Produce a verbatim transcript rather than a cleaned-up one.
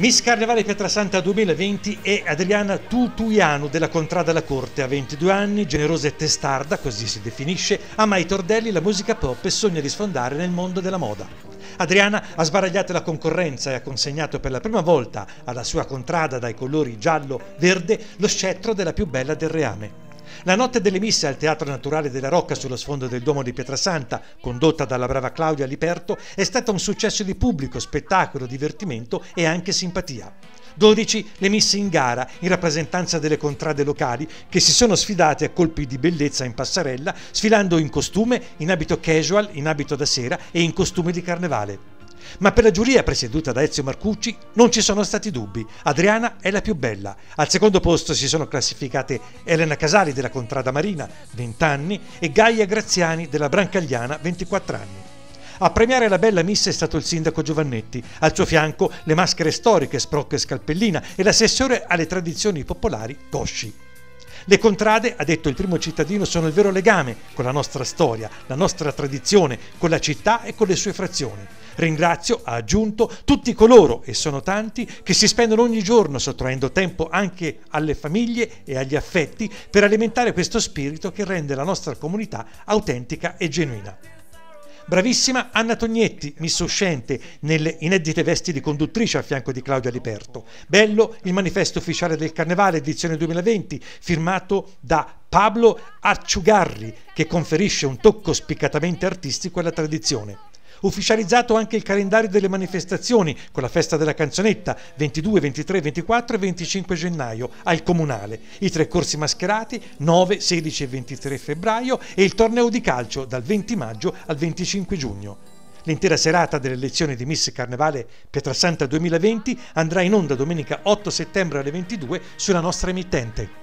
Miss Carnevale Pietrasanta duemilaventi è Adriana Tutuianu della Contrada La Corte, ha ventidue anni, generosa e testarda, così si definisce, ama i tordelli, la musica pop e sogna di sfondare nel mondo della moda. Adriana ha sbaragliato la concorrenza e ha consegnato per la prima volta alla sua Contrada dai colori giallo-verde lo scettro della più bella del reame. La notte delle misse al Teatro Naturale della Rocca sullo sfondo del Duomo di Pietrasanta, condotta dalla brava Claudia Liperto, è stata un successo di pubblico, spettacolo, divertimento e anche simpatia. dodici le misse in gara in rappresentanza delle contrade locali che si sono sfidate a colpi di bellezza in passerella, sfilando in costume, in abito casual, in abito da sera e in costume di carnevale. Ma per la giuria presieduta da Ezio Marcucci non ci sono stati dubbi, Adriana è la più bella. Al secondo posto si sono classificate Elena Casali della Contrada Marina, venti anni, e Gaia Graziani della Brancagliana, ventiquattro anni. A premiare la bella miss è stato il sindaco Giovannetti, al suo fianco le maschere storiche Sprocco e Scalpellina e l'assessore alle tradizioni popolari Toschi. Le contrade, ha detto il primo cittadino, sono il vero legame con la nostra storia, la nostra tradizione, con la città e con le sue frazioni. Ringrazio, ha aggiunto, tutti coloro, e sono tanti, che si spendono ogni giorno sottraendo tempo anche alle famiglie e agli affetti per alimentare questo spirito che rende la nostra comunità autentica e genuina. Bravissima Anna Tognetti, miss uscente, nelle inedite vesti di conduttrice a fianco di Claudia Liperto. Bello il manifesto ufficiale del Carnevale edizione duemilaventi, firmato da Pablo Acciugarri, che conferisce un tocco spiccatamente artistico alla tradizione. Ufficializzato anche il calendario delle manifestazioni con la festa della canzonetta ventidue, ventitré, ventiquattro e venticinque gennaio al Comunale, i tre corsi mascherati nove, sedici e ventitré febbraio e il torneo di calcio dal venti maggio al venticinque giugno. L'intera serata delle elezioni di Miss Carnevale Pietrasanta duemilaventi andrà in onda domenica otto settembre alle ventidue sulla nostra emittente.